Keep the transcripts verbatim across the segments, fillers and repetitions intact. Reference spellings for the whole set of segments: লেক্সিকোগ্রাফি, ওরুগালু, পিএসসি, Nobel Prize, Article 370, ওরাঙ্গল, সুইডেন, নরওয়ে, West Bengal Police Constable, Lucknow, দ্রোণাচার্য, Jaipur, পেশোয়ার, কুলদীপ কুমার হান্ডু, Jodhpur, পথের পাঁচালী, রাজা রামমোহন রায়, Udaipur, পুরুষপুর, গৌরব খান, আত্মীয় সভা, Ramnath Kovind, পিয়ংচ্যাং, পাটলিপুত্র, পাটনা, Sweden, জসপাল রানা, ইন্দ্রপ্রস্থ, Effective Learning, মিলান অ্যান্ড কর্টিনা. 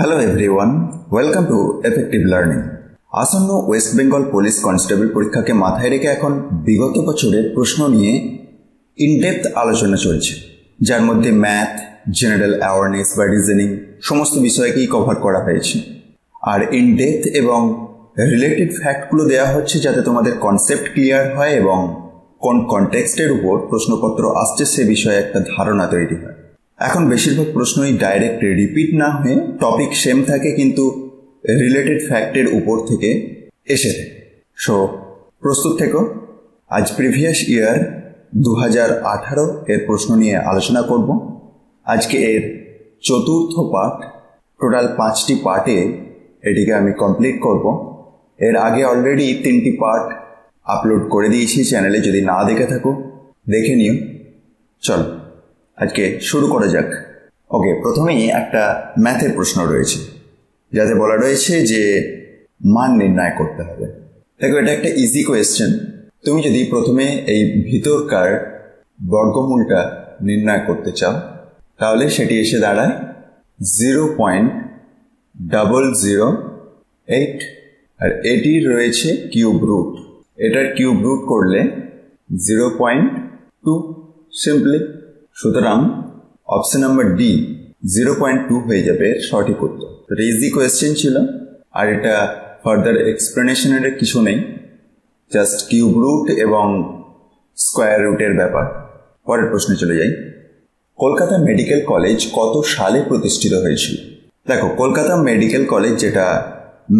Hello everyone, welcome to effective learning. आसन्न waste Bengal police constable परीक्षा के माथाय रेखे एखन विगत बछरेर प्रश्न निये इनडेप्थ आलोचना चलछे, जार मध्य मैथ, जेनारेल अवेयरनेस बा रिजनिंग समस्त विषयकेई कभार करा हयेछे। आर इनडेप्थ एवं रिलेटेड फैक्टगुलो देया हच्छे जाते तोमादेर कन्सेप्ट क्लियर हय एवं कोन कन्टेक्सटेर उपर प्रश्नपत्र आसछे से विषये एकटा धारणा तैरि हय। এখন বেশিরভাগ প্রশ্নই ডাইরেক্ট রিপিট না হয়ে টপিক সেম থাকে, কিন্তু রিলেটেড ফ্যাক্টের উপর থেকে এসে থাকে। সো প্রস্তুত থেকো। আজ প্রিভিয়াস ইয়ার দু হাজার আঠারো এর প্রশ্ন নিয়ে আলোচনা করব। আজকে এর চতুর্থ পার্ট, টোটাল পাঁচটি পার্টে এটিকে আমি কমপ্লিট করব। এর আগে অলরেডি তিনটি পার্ট আপলোড করে দিয়েছি চ্যানেলে, যদি না দেখে থাকো দেখে নিও। চল आज के शुरू करा जाक। ओके, प्रथमे एकटा मैथेर प्रश्न रयेछे जाते बोला रयेछे जे मान निर्णय करते हबे। देखो एटा एकटा इजी क्वेश्चन। तुमि जोदि प्रथमे एई भितरकार वर्गमूलटा निर्णय करते चाओ ताहले सेटी एसे दाड़ाय ज़ीरो पॉइंट ज़ीरो ज़ीरो आठ और एटी रयेछे किউব रूट। एटार किউব रूट करले ज़ीरो पॉइंट टू सिम्पली, সুতরাং option number D zero point two হয়ে যাবে সঠিক উত্তর। এটা ইজি কোয়েশ্চেন ছিল, আর এটা ফার্দার এক্সপ্লেনেশনের কিছু নেই, জাস্ট কিউব রুট এবং স্কোয়ার রুটের ব্যাপার। পরের প্রশ্নে চলে যাই। কলকাতা মেডিকেল কলেজ কত সালে প্রতিষ্ঠিত হয়েছিল? দেখো কলকাতা মেডিকেল কলেজ, যেটা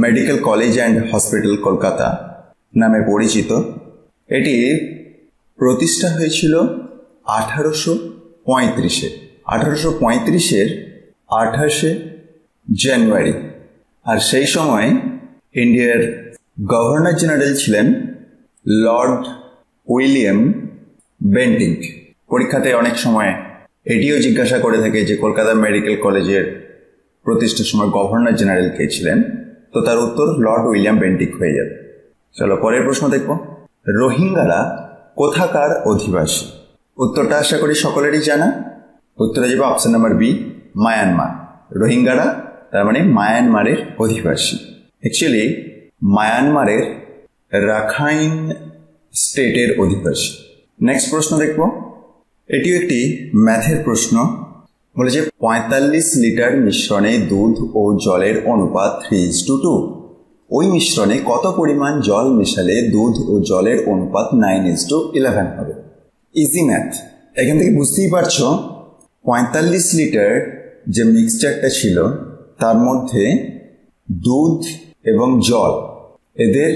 medical college and hospital Kolkata নামে পরিচিত, এটি প্রতিষ্ঠা হয়েছিল আঠারোশো পঁয়ত্রিশে আঠারোশো পঁয়ত্রিশের আঠাশে জানুয়ারি। আর সেই সময় ইন্ডিয়ার গভর্নর জেনারেল ছিলেন লর্ড উইলিয়াম বেন্টিঙ্ক। পরীক্ষাতে অনেক সময় এটিও জিজ্ঞাসা করে থাকে যে কলকাতা মেডিকেল কলেজের প্রতিষ্ঠার সময় গভর্নর জেনারেল কে ছিলেন, তো তার উত্তর লর্ড উইলিয়াম বেন্টিঙ্ক হয়ে যাবে। চলো পরের প্রশ্ন দেখব। রোহিঙ্গারা কোথাকার অধিবাসী? উত্তরটা আশা করি সকলেরই জানা। উত্তরে যাবে অপশন নাম্বার বি মায়ানমার। রোহিঙ্গারা তার মানে মায়ানমারের অধিবাসী। অ্যাকচুয়ালি মায়ানমারের রাখাইন স্টেটের অধিবাসী। নেক্সট প্রশ্ন দেখব, এটিও একটি ম্যাথের প্রশ্ন। বলে যে পঁয়তাল্লিশ লিটার মিশ্রণে দুধ ও জলের অনুপাত থ্রি ইজ টু টু, ওই মিশ্রণে কত পরিমাণ জল মেশালে দুধ ও জলের অনুপাত নাইন ইজ টু ইলেভেন হবে? Easy math. এখান থেকে বুঝতেই পারছো পঁয়তাল্লিশ লিটার যে মিক্সচারটা ছিল তার মধ্যে দুধ এবং জল এদের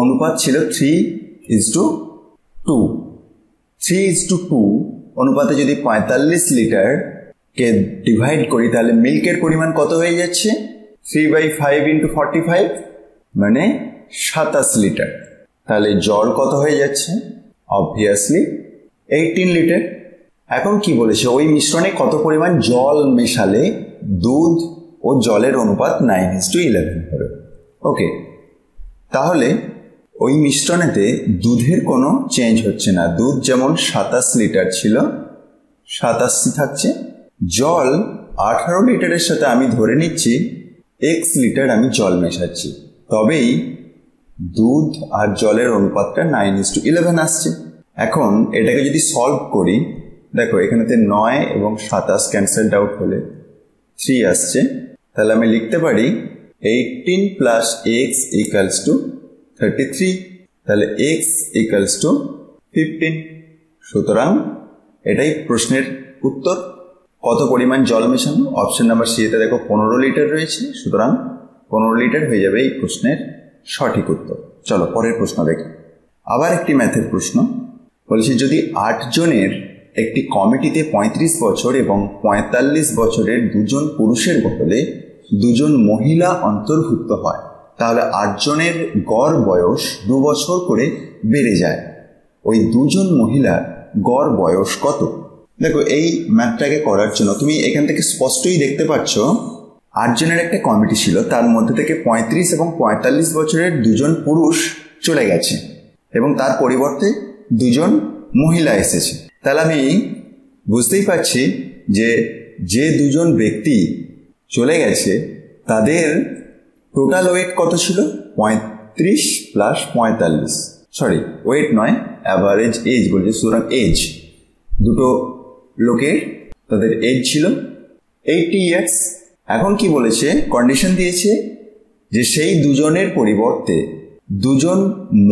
অনুপাত ছিল three is to two. Three is to two অনুপাতে যদি পঁয়তাল্লিশ লিটারকে ডিভাইড করি তাহলে মিল্কের পরিমাণ কত হয়ে যাচ্ছে? Three by five into forty five মানে সাতাশ লিটার। তাহলে জল কত হয়ে যাচ্ছে? অবভিয়াসলি আঠারো লিটার। এখন কি বলেছে, ওই মিশ্রণে কত পরিমাণ জল মেশালে দুধ ও জলের অনুপাত নাইন ইজ টু ইলেভেন হবে। ওকে, তাহলে ওই মিশ্রণেতে দুধের কোনো চেঞ্জ হচ্ছে না। দুধ যেমন সাতাশ লিটার ছিল, সাতাশি থাকছে। জল আঠারো লিটারের সাথে আমি ধরে নিচ্ছি এক্স লিটার আমি জল মেশাচ্ছি, তবেই দুধ আর জলের অনুপাতটা নাইন ইজ টু ইলেভেন আসছে। এখন এটাকে যদি সলভ করি, দেখো এখানেতে নয় এবং সাতাশ ক্যান্সেলড আউট হলে থ্রি আসছে। তাহলে আমি লিখতে পারি eighteen plus x equals to thirty three, তাহলে এক্স ইকালস টু ফিফটিন। সুতরাং এটাই প্রশ্নের উত্তর। কত পরিমাণ জল মেশানো? অপশন নাম্বার সি এতে দেখো পনেরো লিটার রয়েছে, সুতরাং পনেরো লিটার হয়ে যাবে এই প্রশ্নের সঠিক উত্তর। চলো পরের প্রশ্ন দেখি। আবার একটি ম্যাথের প্রশ্ন। বলছি যদি আট জনের একটি কমিটিতে পঁয়ত্রিশ বছর এবং পঁয়তাল্লিশ বছরের দুজন পুরুষের বদলে দুজন মহিলা অন্তর্ভুক্ত হয়, তাহলে আটজনের গড় বয়স দু বছর করে বেড়ে যায়, ওই দুজন মহিলার গড় বয়স কত? দেখো এই ম্যাথটাকে করার জন্য তুমি এখান থেকে স্পষ্টই দেখতে পাচ্ছ আটজনের একটা কমিটি ছিল, তার মধ্যে থেকে পঁয়ত্রিশ এবং পঁয়তাল্লিশ বছরের দুজন পুরুষ চলে গেছে এবং তার পরিবর্তে দুজন মহিলা এসেছে। তাহলে আমি বুঝতেই পারছি যে যে দুজন ব্যক্তি চলে গেছে তাদের টোটাল ওয়েট কত ছিল? পঁয়ত্রিশ প্লাস পঁয়তাল্লিশ, সরি ওয়েট নয় অ্যাভারেজ এজ বলছে, সুতরাং এজ দুটো লোকের তাদের এজ ছিল এইটি ইয়ার্স। এখন কি বলেছে, কন্ডিশন দিয়েছে যে সেই দুজনের পরিবর্তে দুজন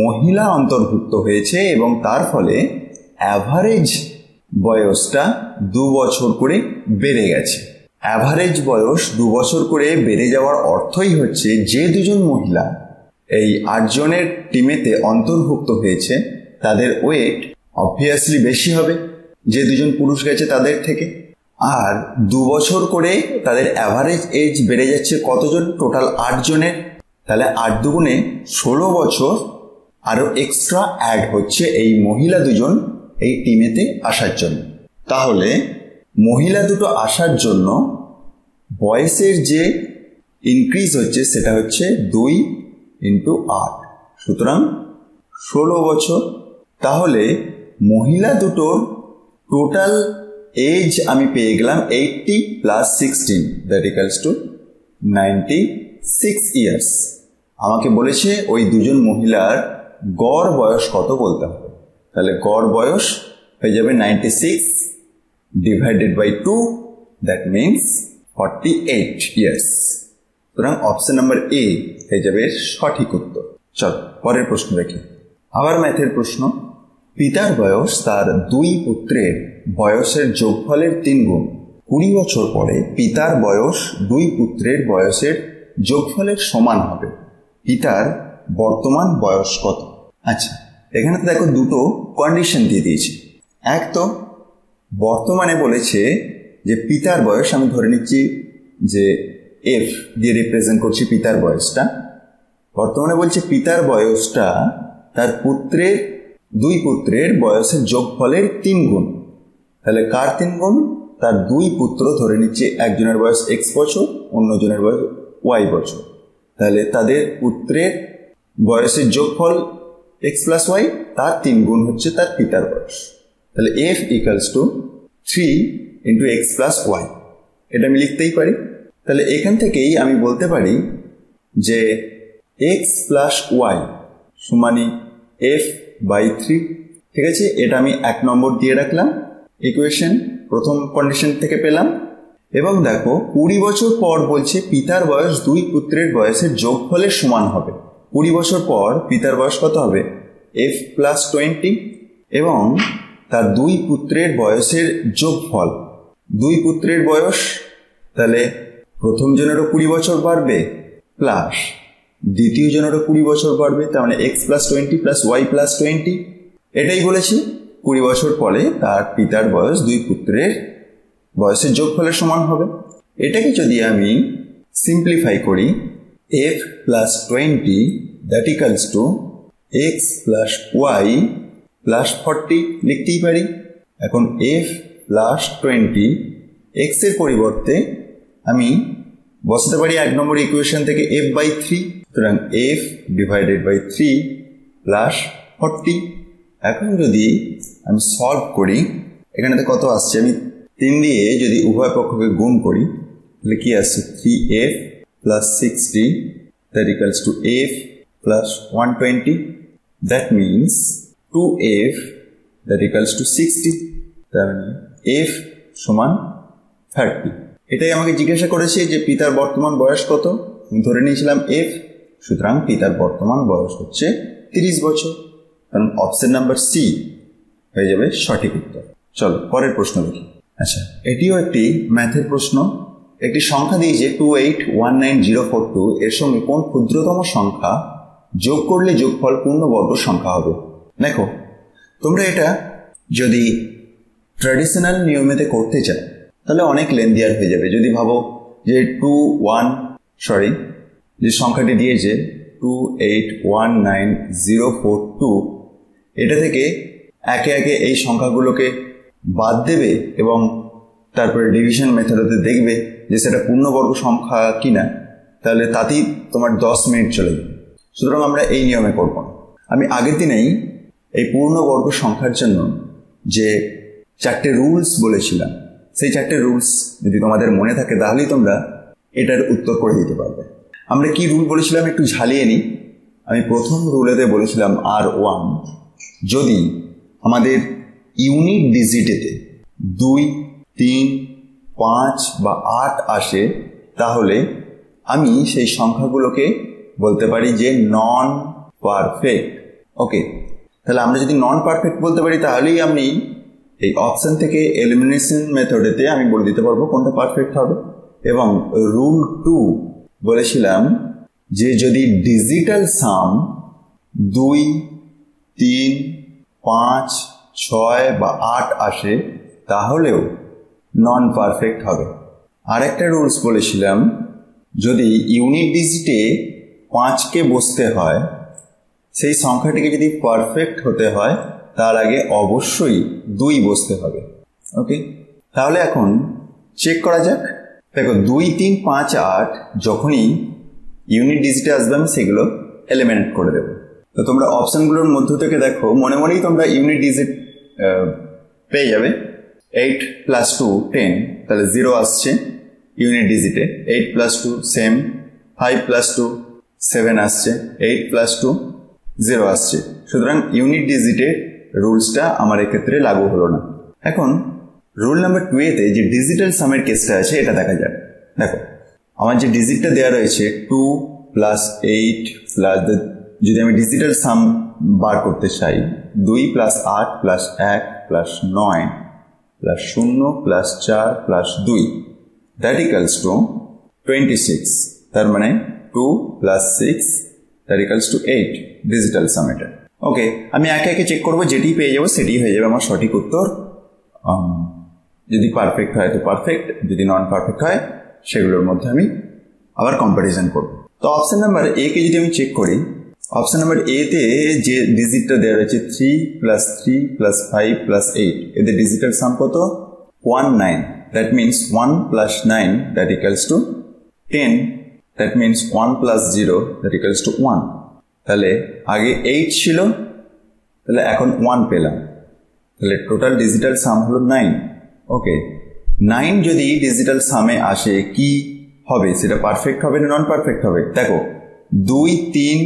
মহিলা অন্তর্ভুক্ত হয়েছে এবং তার ফলে অ্যাভারেজ বয়সটা দু বছর করে বেড়ে গেছে। অ্যাভারেজ বয়স দু বছর করে বেড়ে যাওয়ার অর্থই হচ্ছে যে দুজন মহিলা এই আটজনের টিমেতে অন্তর্ভুক্ত হয়েছে তাদের ওয়েট অবভিয়াসলি বেশি হবে যে দুজন পুরুষ গেছে তাদের থেকে। আর দু বছর করে তাদের অ্যাভারেজ এজ বেড়ে যাচ্ছে কতজন, টোটাল আটজনের, তাহলে আট দুগুণে ষোলো বছর আরও এক্সট্রা অ্যাড হচ্ছে এই মহিলা দুজন এই টিমেতে আসার জন্য। তাহলে মহিলা দুটো আসার জন্য বয়সের যে ইনক্রিজ হচ্ছে সেটা হচ্ছে দুই ইন্টু আট, সুতরাং ষোলো বছর। তাহলে মহিলা দুটোর টোটাল এজ আমি পেয়ে গেলাম eighty plus sixteen that equals to ninety six years. আমাকে বলেছে ওই দুজন মহিলার গড় বয়স কত বলতে হবে, তাহলে গড় বয়স হয়ে যাবে নাইনটি সিক্স divided by two, that means forty-eight years. সুতরাং অপশন নাম্বার এ হয়ে যাবে সঠিক উত্তর। চল পরের প্রশ্ন দেখি, আবার ম্যাথের প্রশ্ন। পিতার বয়স তার দুই পুত্রের বয়সের যোগফলের তিন গুণ। কুড়ি বছর পরে পিতার বয়স দুই পুত্রের বয়সের যোগফলের সমান হবে। পিতার বর্তমান বয়স কত? আচ্ছা, এখানে তো দেখো দুটো কন্ডিশন দিয়ে দিয়েছি। এক তো বর্তমানে বলেছে যে পিতার বয়স, আমি ধরে নিচ্ছি যে এফ দিয়ে রিপ্রেজেন্ট করছি পিতার বয়সটা। বর্তমানে বলছে পিতার বয়সটা তার পুত্রের দুই পুত্রের বয়সের যোগফলের তিন গুণ। তাহলে কার তিন গুণ? তার দুই পুত্র, ধরে নিচ্ছে একজনের বয়স এক্স বছর অন্যজনের বয়স ওয়াই বছর, তাহলে তাদের পুত্রের বয়সের যোগফল এক্স প্লাস ওয়াই, তার তিন গুণ হচ্ছে তার পিতার বয়স। তাহলে F equals to three into x plus y, এটা আমি লিখতেই পারি। তাহলে এখান থেকেই আমি বলতে পারি যে এক্স প্লাস ওয়াই সমানি এফ বাই থ্রি। ঠিক আছে, এটা আমি এক নম্বর দিয়ে রাখলাম ইকুয়েশন, প্রথম কন্ডিশন থেকে পেলাম। এবং দেখো কুড়ি বছর পর বলছে পিতার বয়স দুই পুত্রের বয়সের যোগফলের সমান হবে। কুড়ি বছর পর পিতার বয়স কত হবে? এফ প্লাস টোয়েন্টি, এবং তার দুই পুত্রের বয়সের যোগফল, দুই পুত্রের বয়স, তাহলে প্রথম জনেরও কুড়ি বছর বাড়বে প্লাস দ্বিতীয় জনেরও কুড়ি বছর বাড়বে, তার মানে x plus twenty plus y plus twenty. এটাই বলেছি, কুড়ি বছর পরে তার পিতার বয়স দুই পুত্রের বয়সের যোগফলের সমান হবে। এটাকে যদি আমি সিম্পলিফাই করি, F plus twenty that equals to x plus y plus forty লিখতেই পারি। এখন এফ প্লাস টোয়েন্টি এক্সের পরিবর্তে আমি বসাতে পারি এক নম্বর ইকুয়েশন থেকে এফ বাই থ্রি, সুতরাং F divided by three plus forty. এখন যদি আমি সলভ করি, এখানেতে কত আসছে, আমি তিন দিয়ে যদি উভয় পক্ষকে গুণ করি তাহলে কি আসছে, three F plus sixty that equals to F plus one twenty, that means two F that equals to sixty, তার মানে এফ সমান থার্টি। এটাই আমাকে জিজ্ঞাসা করেছে যে পিতার বর্তমান বয়স কত, আমি ধরে নিয়েছিলাম এফ, সুতরাং পিতার বর্তমান বয়স হচ্ছে তিরিশ বছর, কারণ অপশন নাম্বার সি হয়ে যাবে সঠিক উত্তর। চলো পরের প্রশ্ন দেখি। আচ্ছা, এটিও একটি ম্যাথের প্রশ্ন। একটি সংখ্যা দিয়েছে two eight one nine zero four two, এর সঙ্গে কোন ক্ষুদ্রতম সংখ্যা যোগ করলে যোগফল পূর্ণবর্গ সংখ্যা হবে? দেখো তোমরা এটা যদি ট্র্যাডিশনাল নিয়মেতে করতে চাও তাহলে অনেক লেন্দিয়ার হয়ে যাবে। যদি ভাবো যে টু ওয়ান সরি যে সংখ্যাটি দিয়েছে two eight one nine zero four two, এটা থেকে একে একে এই সংখ্যাগুলোকে বাদ দেবে এবং তারপরে ডিভিশন মেথডতে দেখবে যে সেটা পূর্ণবর্গ সংখ্যা কিনা, তাহলে তাতেই তোমার দশ মিনিট চলে যাবে। সুতরাং আমরা এই নিয়মে করব না। আমি আগের দিনেই এই পূর্ণবর্গ সংখ্যার জন্য যে চারটে রুলস বলেছিলাম, সেই চারটে রুলস যদি তোমাদের মনে থাকে তাহলেই তোমরা এটার উত্তর করে দিতে পারবে। আমরা কি রুল বলেছিলাম একটু ঝালিয়ে নিই। আমি প্রথম রুলেতে বলেছিলাম আর ওয়ান, যদি আমাদের ইউনিট ডিজিটেতে দুই তিন পাঁচ বা আট আসে তাহলে আমি সেই সংখ্যাগুলোকে বলতে পারি যে নন পারফেক্ট। ওকে, তাহলে আমরা যদি নন পারফেক্ট বলতে পারি তাহলেই আমি এই অপশান থেকে এলিমিনেশন মেথডেতে আমি বলে দিতে পারবো কোনটা পারফেক্ট হবে। এবং রুল টু বলেছিলাম যে যদি ডিজিটাল সাম দুই তিন পাঁচ ছয় বা আট আসে তাহলেও নন পারফেক্ট হবে। আরেকটা রুলস বলেছিলাম যদি ইউনিট ডিজিটে পাঁচকে বসতে হয় সেই সংখ্যাটিকে যদি পারফেক্ট হতে হয় তার আগে অবশ্যই দুই বসতে হবে। ওকে, তাহলে এখন চেক করা যাক। দেখো দুই তিন পাঁচ আট যখনই ইউনিট ডিজিটে আসবে আমি সেগুলো এলিমিনেট করে দেব। তো তোমরা অপশানগুলোর মধ্য থেকে দেখো মনে মনেই তোমরা ইউনিট ডিজিট পেয়ে যাবে। এইট প্লাস টু টেন, তাহলে জিরো আসছে ইউনিট ডিজিটে। Eight plus two same, five plus two seven আসছে, এইট প্লাস টু জিরো আসছে। সুতরাং ইউনিট ডিজিটের রুলসটা আমার এক্ষেত্রে লাগু হলো না। এখন রুল নাম্বার টু এতে যে ডিজিটাল সামের কেসটা আছে এটা দেখা যাক। দেখো আমার যে ডিজিটটা দেওয়া রয়েছে টু প্লাস এইট প্লাস, যদি আমি ডিজিটাল সাম বার করতে চাই দুই প্লাস আট প্লাস এক প্লাস নয় প্লাস শূন্য প্লাস চার প্লাস দুই, that equals to twenty six. তার মানে two plus six that equals to eight digital sum এটা। ওকে, আমি একে একে চেক করবো, যেটি পেয়ে যাবো সেটি হয়ে যাবে আমার সঠিক উত্তর। যদি পারফেক্ট হয় তো পারফেক্ট, যদি নন পারফেক্ট হয় সেগুলোর মধ্যে আমি আবার কম্পারিজন করব। তো অপশান নাম্বার এ কে যদি আমি চেক করি, অপশান নাম্বার এ তে যে ডিজিটটা দেওয়া রয়েছে three plus three plus five plus eight, এদের ডিজিটাল সাম কত one nine, that means one plus nine that equals to ten, that means one plus zero that equals to one. তাহলে আগে eight ছিল তাহলে এখন ওয়ান পেলাম, তাহলে total digital sum হলো নাইন। ওকে, নাইন যদি ডিজিটাল সামে আসে কি হবে, সেটা পারফেক্ট হবে না নন পারফেক্ট হবে? দেখো দুই তিন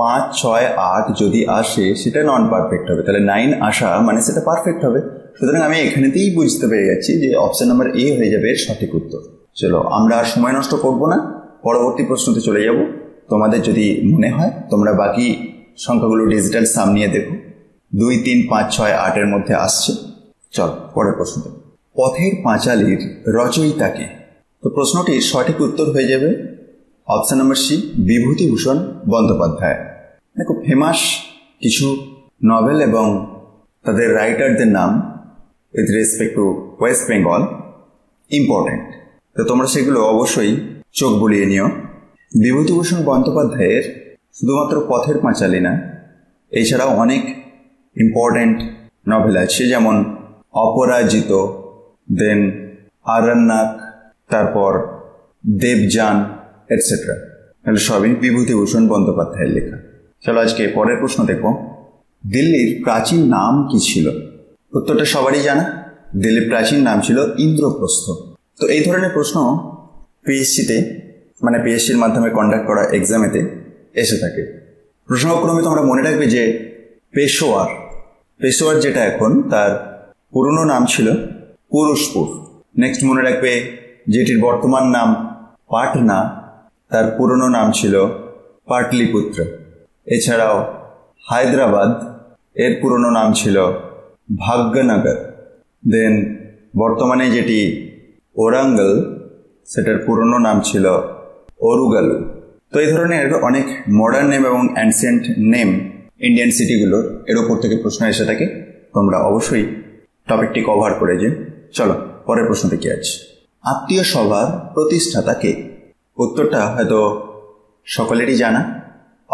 পাঁচ ছয় আট যদি আসে সেটা নন পারফেক্ট হবে, তাহলে নাইন আসা মানে সেটা পারফেক্ট হবে। সুতরাং আমি এখানেতেই বুঝতে পেরে যাচ্ছি যে অপশান নাম্বার এ হয়ে যাবে সঠিক উত্তর। চলো আমরা আর সময় নষ্ট করবো না, পরবর্তী প্রশ্নতে চলে যাব। তোমাদের যদি মনে হয় তোমরা বাকি সংখ্যাগুলো ডিজিটাল সাম নিয়ে দেখো, দুই তিন পাঁচ ছয় আটের মধ্যে আসছে। চল পরের প্রশ্নটা, পথের পাঁচালীর রচয়িতাকে। তো প্রশ্নটির সঠিক উত্তর হয়ে যাবে option number C, Bibhutibhushan Bandyopadhyay. দেখো ফেমাস কিছু নভেল এবং তাদের রাইটারদের নাম with respect to West Bengal important, তো তোমরা সেগুলো অবশ্যই চোখ বুলিয়ে নিও। বিভূতিভূষণ বন্দ্যোপাধ্যায়ের শুধুমাত্র পথের পাঁচালী না, এছাড়াও অনেক ইম্পর্টেন্ট নভেল আছে, যেমন অপরাজিত, দেন আরণ্যক, তারপর দেবযান এটসেট্রা, এগুলো সবই বিভূতিভূষণ বন্দ্যোপাধ্যায়ের লেখা। চলো আজকে পরের প্রশ্ন দেখব, দিল্লির প্রাচীন নাম কি ছিল? উত্তরটা সবারই জানা, দিল্লির প্রাচীন নাম ছিল ইন্দ্রপ্রস্থ। তো এই ধরনের প্রশ্ন পিএসসিতে মানে পিএসসির মাধ্যমে কন্ডাক্ট করা এক্সামেতে এসে থাকে। প্রশ্নক্রমে তোমরা মনে রাখবে যে পেশোয়ার, পেশোয়ার যেটা এখন তার পুরনো নাম ছিল পুরুষপুর। নেক্সট মনে রাখবে যেটির বর্তমান নাম পাটনা, তার পুরনো নাম ছিল পাটলিপুত্র। এছাড়াও হায়দ্রাবাদ, এর পুরনো নাম ছিল ভাগ্যনগর। দেন বর্তমানে যেটি ওরাঙ্গল, সেটার পুরনো নাম ছিল ওরুগালু। তো এই ধরনের অনেক মডার্ন নেম এবং অ্যান্সিয়েন্ট নেম ইন্ডিয়ান সিটিগুলোর এর ওপর থেকে প্রশ্ন এসে থাকে, তোমরা অবশ্যই টপিকটি কভার করে যে। চলো পরের প্রশ্ন দেখি আজ, আত্মীয় সভার প্রতিষ্ঠাতা কে? উত্তরটা হয়তো সকলেরই জানা,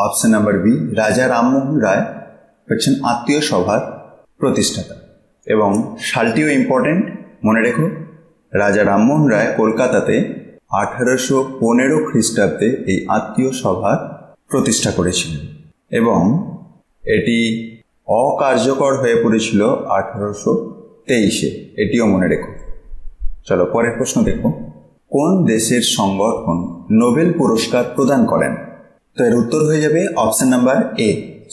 অপশান নাম্বার বি, রাজা রামমোহন রায় হচ্ছেন আত্মীয় সভার প্রতিষ্ঠাতা। এবং সালটিও ইম্পর্টেন্ট মনে রেখো, রাজা রামমোহন রায় কলকাতাতে আঠারোশো পনেরো খ্রিস্টাব্দে এই আত্মীয় সভার প্রতিষ্ঠা করেছিলেন এবং এটি অকার্যকর হয়ে পড়েছিল আঠারোশো তেইশে, এটিও মনে রেখো। চলো পরের প্রশ্ন দেখো, कौन देशेर संगठन नोबेल पुरस्कार प्रदान करें? तो एर उत्तर हो जाए ऑप्शन नंबर ए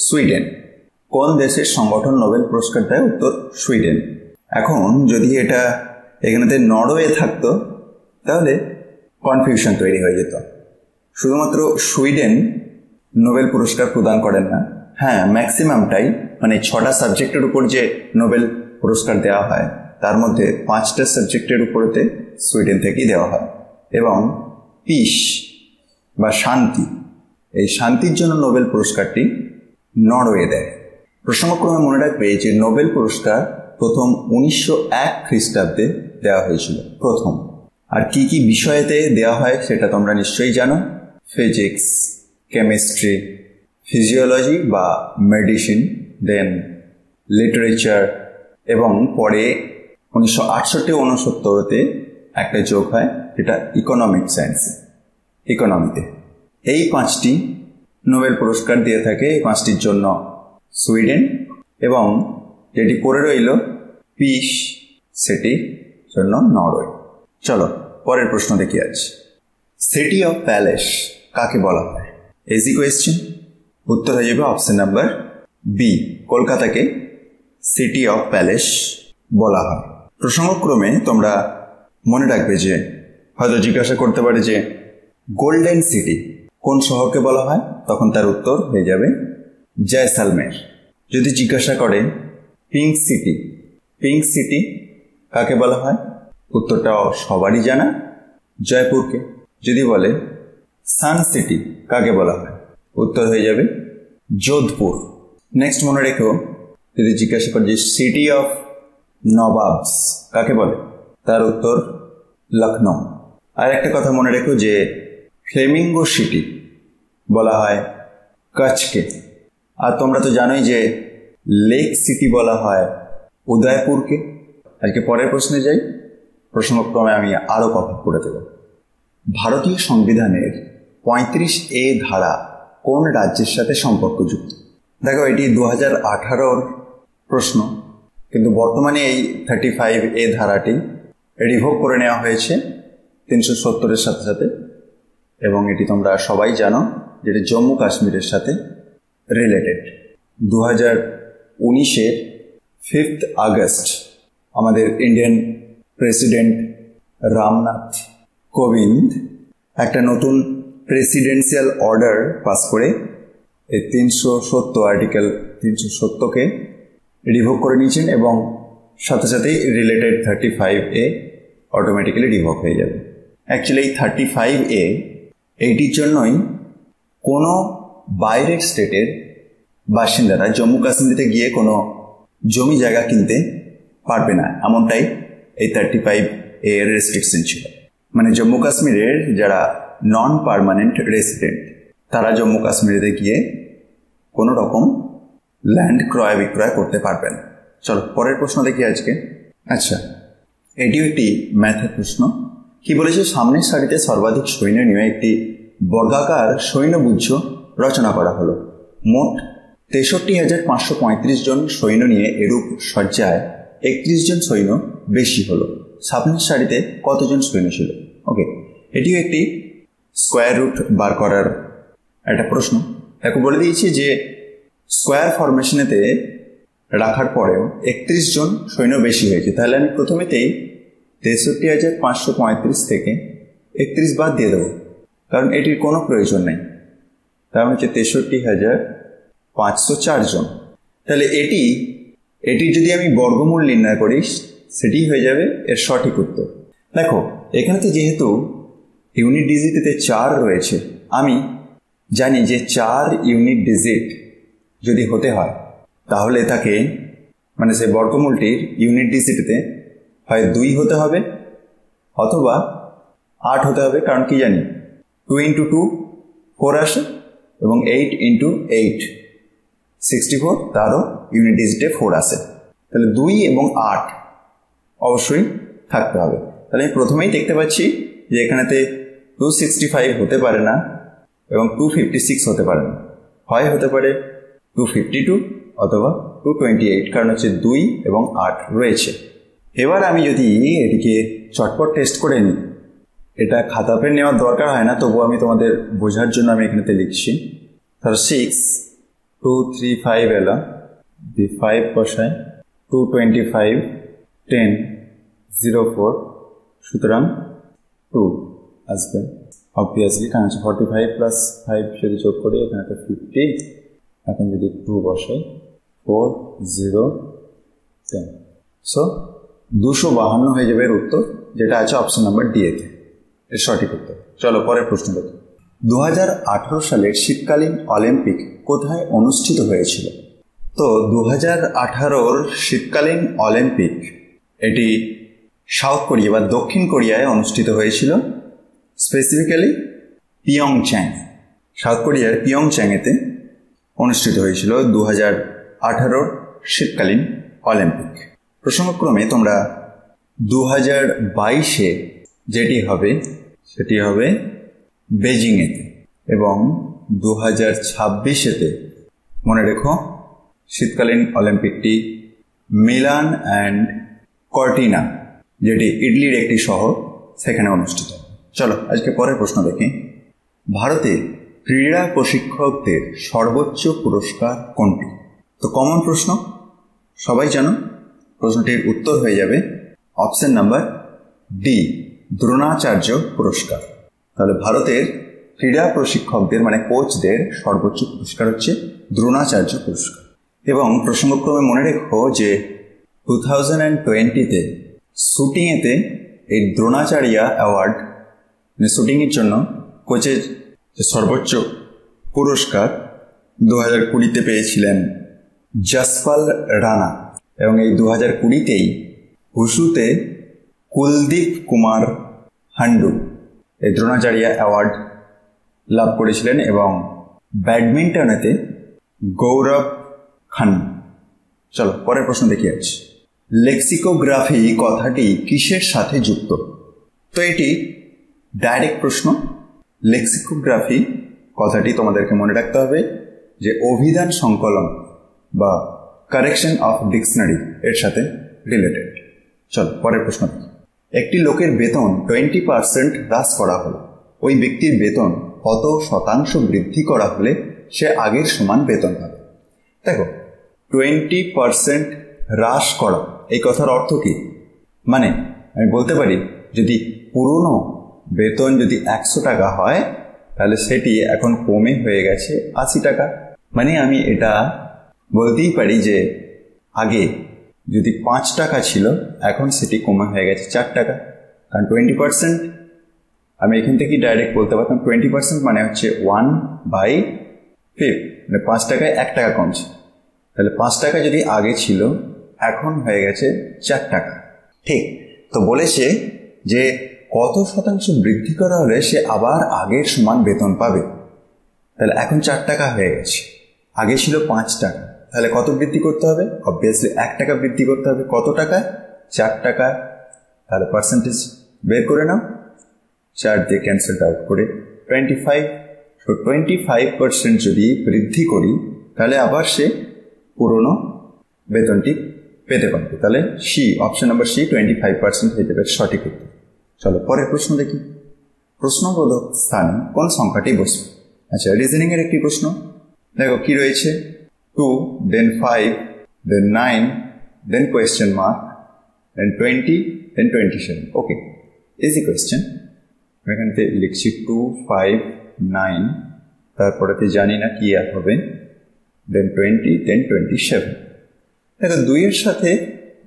सुइडेन। कौन देशेर संगठन नोबेल पुरस्कार देय? उत्तर सुइडेन। एखन जदि एटा एखाने नरवे थाकतो ताहले कनफिउशन तैरी हो जेत। शुधुमात्र सुइडेन नोबेल पुरस्कार प्रदान करें ना, हाँ मैक्सिमामटाई माने छटा सबजेक्टेर ऊपर जे नोबेल पुरस्कार देওয়া হয় তার মধ্যে পাঁচটা সাবজেক্টের উপরেতে সুইডেন থেকেই দেওয়া হয় এবং পিস বা শান্তি, এই শান্তির জন্য নোবেল পুরস্কারটি নরওয়ে দেয়। প্রসঙ্গক্রমে মনে রাখবে যে নোবেল পুরস্কার প্রথম উনিশশো এক খ্রিস্টাব্দে দেওয়া হয়েছিল প্রথম। আর কি কি বিষয়েতে দেওয়া হয় সেটা তোমরা নিশ্চয়ই জানো, ফিজিক্স, কেমিস্ট্রি, ফিজিওলজি বা মেডিসিন, দেন লিটারেচার এবং পরে उन्नीसश आठषट्टी ऊनसत्तरते एक जोग है जेटा इकोनॉमिक साइंस इकोनॉमी। यही पाँचटी नोबेल पुरस्कार दिए थे पाँचटी जन्य सुइडेन एवं जेटी पड़े रही पीस सेटी जन्य नॉर्वे। चलो परेर प्रश्न देखी। आज सिटी ऑफ पैलेस काके बोला है? Easy question. उत्तर हो जाए ऑप्शन नंबर बी कलकाता के सिटी ऑफ पैलेस बोला है। प्रसंगक्रमे तुम्हारा मन रखे जो जिज्ञासा करते गोल्डन सिटी कौन शहर के बला है तक तर उत्तर हो जाए जैसलमेर। जो जिज्ञासा करें पिंक सिटी, पिंक सिटी काके बला है? उत्तरटा सबारी जाना जयपुर के। यदि बोले सन सिटी काके बला है? उत्तर हो जाए जोधपुर। नेक्स्ट मने रेखो जो जिज्ञासा कर सिटी अफ नवाब्स काके बोले तार उत्तर लखनऊ। और एक कथा मने रेखो जे फ्लेमिंगो सिटी बोला है कच्छ के। और तुम्हारा तो जानोई जे लेक सिटी बोला है उदयपुर के। आज के परेर प्रश्ने जाई। प्रश्नक्रमे आमी आरो कवर करे देब। भारतीय संविधानेर पैंतीस ए धारा कोन राज्येर साथे सम्पर्कयुक्त? देखो एटी दो हज़ार अठारोर प्रश्न, किन्तु बर्तमाने थार्टी फाइव ए धाराटी रिभोग करे नेওয়া হয়েছে तीन सौ सत्तर एर साथे साथे एबं एटी तोमरा सबाई जानो जेटा जम्मू काश्मीरेर साथे रिलेटेड। दो हज़ार उन्नीस एर फिफ्थ आगस्ट आमादेर इंडियन प्रेसिडेंट रामनाथ कोविंद एकटा नतून प्रेसिडेंशियल अर्डार पास करे तीन सौ सत्तर आर्टिकल तीन सौ सत्तर के रिभोग कर साथे साथ ही related thirty five A automatically revoke हो जाए। एक्चुअली थार्टी फाइव ए एटिर जन्नोई कोनो बाइरेर स्टेटेर बासिंदारा जम्मू काश्मीरे गिये कोनो जमी जायगा किनते पारबे ना एमनटाई ए थार्टी फाइव ए रेस्ट्रिक्शन छिलो। माने जम्मू काश्मीरेर जारा नन पार्मानेंट रेसिडेंट तारा जम्मू काश्मीरे गिये कोनो रकम लैंड क्रय विक्रय करते पारबेन। चलो परेर प्रश्न देखी आज के। अच्छा एटी एक मैथेर प्रश्न कि बोलेछे सामने सारिते सर्वाधिक सैन्य निये एकटी बर्गाकार सैन्यगुच्छ रचना करा हलो। मोट तेषट्टी हज़ार पाँचशो पैंतीस जन सैन्य निये एरूप सज्जाय एकत्रिश जन सैन्य बेशी हलो। सामने सारिते कतजन सैन्य छिलो? ओके एटिও একটি স্কয়ার রুট বার করার একটা প্রশ্न। তাকে বলে দিয়েছি যে स्क्वायर फर्मेशने रखार पर एकत्रिश जन सैन्य बेशी होयेछे, ताहले आमी प्रथमेतेई तेषट्टी हज़ार पाँचशो पैंतीस थेके एकत्रिश बाद दिये देब कारण एटिर कोनो प्रयोजन नेई। तार माने हच्छे तेषट्टी हज़ार पाँचशो चार जन। ताहले एटी एटिर जोदि आमी वर्गमूल निर्णय करी सेटाई होये जाबे एर सठिक उत्तर। देखो एखानेते जेहेतु यूनिट डिजिटेते चार रयेछे, आमी जानि जे चार यूनिट डिजिट যদি হতে হয় তাহলে তাকে মানে সেই বর্গমূলটির ইউনিট ডিজিটতে হয় দুই হতে হবে অথবা আট হতে হবে কারণ কি জানি টু ইন্টু টু ফোর আসে এবং eight into eight sixty four, তারও ইউনিট ডিজিটে ফোর আসে। তাহলে দুই এবং আট অবশ্যই থাকতে হবে। তাহলে আমি প্রথমেই দেখতে পাচ্ছি যে এখানেতে টু সিক্সটি ফাইভ হতে পারে না এবং টু ফিফটি সিক্স হতে পারে না, হয় হতে পারে टू फिफ्टी टू अथवा टू टोटी एट कारण हे दुई और आठ रही है। एबार आमी यदि एटिके चटपट टेस्ट कर এটা খাতা পেন নেওয়ার দরকার হয় না, তবুও আমি তোমাদের বোঝার জন্য আমি এখানেতে লিখছি। তার সিক্স টু থ্রি ফাইভ এলা দি ফাইভ বসায় two twenty five ten zero four, সুতরাং টু আসবে অবভিয়াসলি, কারণ হচ্ছে ফর্টি ফাইভ প্লাস ফাইভ যদি যোগ করি এখানে একটা ফিফটি, এখন যদি টু বসাই ফোর জিরো টেন, সো দুশো বাহান্ন হয়ে যাবে এর উত্তর, যেটা আছে অপশন নাম্বার ডি এতে এর সঠিক উত্তর। চলো পরের প্রশ্ন দেখো। দু হাজার আঠারো সালের শীতকালীন অলিম্পিক কোথায় অনুষ্ঠিত হয়েছিল? তো দু হাজার আঠারোর শীতকালীন অলিম্পিক এটি সাউথ কোরিয়া বা দক্ষিণ কোরিয়ায় অনুষ্ঠিত হয়েছিল, স্পেসিফিক্যালি পিয়ংচ্যাং, সাউথ কোরিয়ার পিয়ংচ্যাংয়েতে অনুষ্ঠিত হয়েছিল দু হাজার আঠারোর শীতকালীন অলিম্পিক। প্রসঙ্গক্রমে তোমরা দু হাজার বাইশে যেটি হবে সেটি হবে বেজিংয়েতে, এবং দু হাজার ছাব্বিশেতে মনে রেখো শীতকালীন অলিম্পিকটি মিলান অ্যান্ড কর্টিনা, যেটি ইডলির একটি শহর, সেখানে অনুষ্ঠিত। চলো আজকে পরের প্রশ্ন দেখি। ভারতে ক্রীড়া প্রশিক্ষকদের সর্বোচ্চ পুরস্কার কোনটি? তো কমন প্রশ্ন, সবাই জানো। প্রশ্নটির উত্তর হয়ে যাবে অপশন নাম্বার ডি, দ্রোণাচার্য পুরস্কার। তাহলে ভারতের ক্রীড়া প্রশিক্ষকদের মানে কোচদের সর্বোচ্চ পুরস্কার হচ্ছে দ্রোণাচার্য পুরস্কার। এবং প্রসঙ্গক্রমে মনে রেখো যে টু থাউজেন্ড অ্যান্ড টোয়েন্টিতে শ্যুটিংয়েতে এই দ্রোণাচার্য অ্যাওয়ার্ড, মানে শ্যুটিংয়ের জন্য কোচের সর্বোচ্চ পুরস্কার দু হাজার কুড়িতে পেয়েছিলেন জসপাল রানা, এবং এই দু হাজার কুড়িতেই হুসুতে কুলদীপ কুমার হান্ডু এই দ্রোণাচার্য অ্যাওয়ার্ড লাভ করেছিলেন, এবং ব্যাডমিন্টনেতে গৌরব খান। চলো পরের প্রশ্ন দেখি। আজ লেক্সিকোগ্রাফি কথাটি কিসের সাথে যুক্ত? তো এটি ডাইরেক্ট প্রশ্ন। লেক্সিকোগ্রাফি কথাটি তোমাদেরকে মনে রাখতে হবে যে অভিধান সংকলন বা কারেকশন অফ ডিকশনারি এর সাথে রিলেটেড। চলো পরের প্রশ্ন দেখি। একটি লোকের বেতন টোয়েন্টি পার্সেন্ট হ্রাস করা হলো, ওই ব্যক্তির বেতন কত শতাংশ বৃদ্ধি করা হলে সে আগের সমান বেতন পাবে? দেখো টোয়েন্টি পার্সেন্ট হ্রাস করা, এই কথার অর্থ কি? মানে আমি বলতে পারি যদি পুরনো বেতন যদি একশো টাকা হয়, তাহলে সেটি এখন কমে হয়ে গেছে আশি টাকা। মানে আমি এটা বলতেই পারি যে আগে যদি পাঁচ টাকা ছিল, এখন সেটি কমে হয়ে গেছে চার টাকা, কারণ টোয়েন্টি পার্সেন্ট। আমি এখান থেকে ডাইরেক্ট বলতে পারতাম টোয়েন্টি পার্সেন্ট মানে হচ্ছে ওয়ান বাই ফিফ, মানে পাঁচ টাকায় এক টাকা কমছে। তাহলে পাঁচ টাকা যদি আগে ছিল, এখন হয়ে গেছে চার টাকা। ঠিক তো বলেছে যে কত শতাংশ বৃদ্ধি করা হলে সে আবার আগের সমান বেতন পাবে। তাহলে এখন চার টাকা হয়ে গেছে, আগে ছিল পাঁচ টাকা, তাহলে কত বৃদ্ধি করতে হবে? অবভিয়াসলি এক টাকা বৃদ্ধি করতে হবে। কত টাকা? চার টাকা। তাহলে পার্সেন্টেজ বের করে নাও, চার দিয়ে ক্যান্সেল আউট করে টোয়েন্টি ফাইভ। তো টোয়েন্টি ফাইভ পার্সেন্ট যদি বৃদ্ধি করি, তাহলে আবার সে পুরনো বেতনটি পেতে পারবে। তাহলে C, option number C, twenty five percent হয়ে যাবে সঠিক উত্তর। চলো পরের প্রশ্ন দেখি। প্রশ্নবোধক স্থানে কোন সংখ্যাটি বসবে? আচ্ছা রিজনিংয়ের একটি প্রশ্ন দেখো, কি রয়েছে? Two then five then nine then question mark then twenty then twenty seven. Okay easy question. এখান থেকে লিখছি টু ফাইভ নাইন, তারপরেতে জানি না কি হবে, then twenty then twenty seven. দেখো দুইয়ের সাথে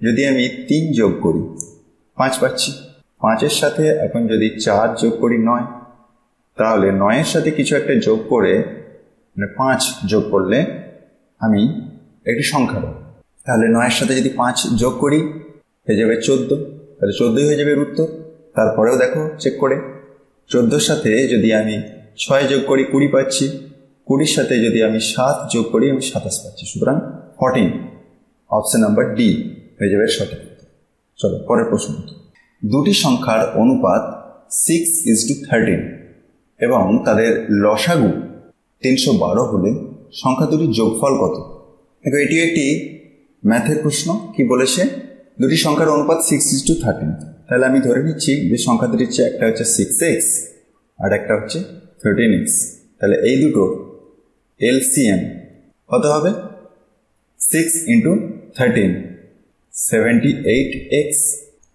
যদি আমি তিন যোগ করি পাঁচ পাচ্ছি, পাঁচের সাথে এখন যদি চার যোগ করি নয়, তাহলে নয়ের সাথে কিছু একটা যোগ করে মানে পাঁচ যোগ করলে আমি একটি সংখ্যা পাবো। তাহলে নয়ের সাথে যদি পাঁচ যোগ করি হয়ে যাবে চোদ্দো, তাহলে চোদ্দোই হয়ে যাবে উত্তর। তারপরেও দেখো চেক করে চোদ্দোর সাথে যদি আমি ছয় যোগ করি কুড়ি পাচ্ছি, কুড়ির সাথে যদি আমি সাত যোগ করি আমি সাতাশ পাচ্ছি, সুতরাং ফোরটিন, অপশন নাম্বার ডি হয়ে যাবে সঠিক। চলো পরের প্রশ্ন। দুটি সংখ্যার অনুপাত সিক্স ইজ টু থার্টিন এবং তাদের লসাগু তিনশো বারো হলে সংখ্যা দুটির যোগফল কত? এটিও একটি ম্যাথের প্রশ্ন। কি বলেছে? দুটি সংখ্যার অনুপাত সিক্স ইজ টু থার্টিন তাহলে আমি ধরে নিচ্ছি যে সংখ্যা দুটির চেয়ে একটা হচ্ছে সিক্স এক্স আর একটা হচ্ছে থার্টিন এক্স তাহলে এই দুটো এলসিএম কত হবে six into thirteen seventy eight x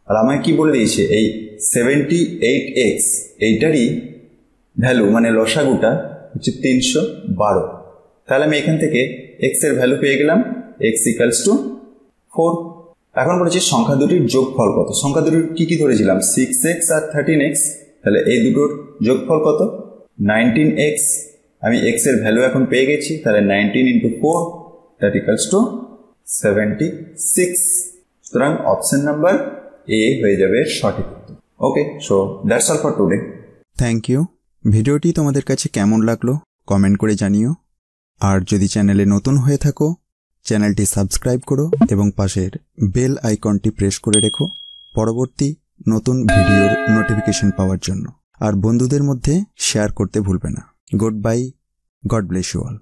আর আমায় কি বলে দিয়েছে এই সেভেন্টি এইট এক্স এইটারই ভ্যালু মানে লসাগুটা হচ্ছে তিনশো বারো তাহলে আমি এখান থেকে এক্সের ভ্যালু পেয়ে গেলাম এক্স ইকালস টু ফোর এখন বলেছি সংখ্যা দুটির যোগফল কত সংখ্যা দুটির কি কি ধরেছিলাম সিক্স এক্স আর থার্টিন এক্স তাহলে এই দুটোর যোগফল কত নাইনটিন এক্স আমি এক্সের ভ্যালু এখন পেয়ে গেছি তাহলে nineteen into four that equals to seventy six সুতরাং অপশন নাম্বার এ হয়ে যাবে সঠিক উত্তর okay so that's all for today thank you ভিডিওটি তোমাদের কাছে কেমন লাগলো কমেন্ট করে জানিও আর যদি চ্যানেলে নতুন হয়ে থাকো চ্যানেলটি সাবস্ক্রাইব করো এবং পাশের বেল আইকনটি প্রেস করে রেখো পরবর্তী নতুন ভিডিওর নোটিফিকেশন পাওয়ার জন্য আর বন্ধুদের মধ্যে শেয়ার করতে ভুলবে না good bye God bless you all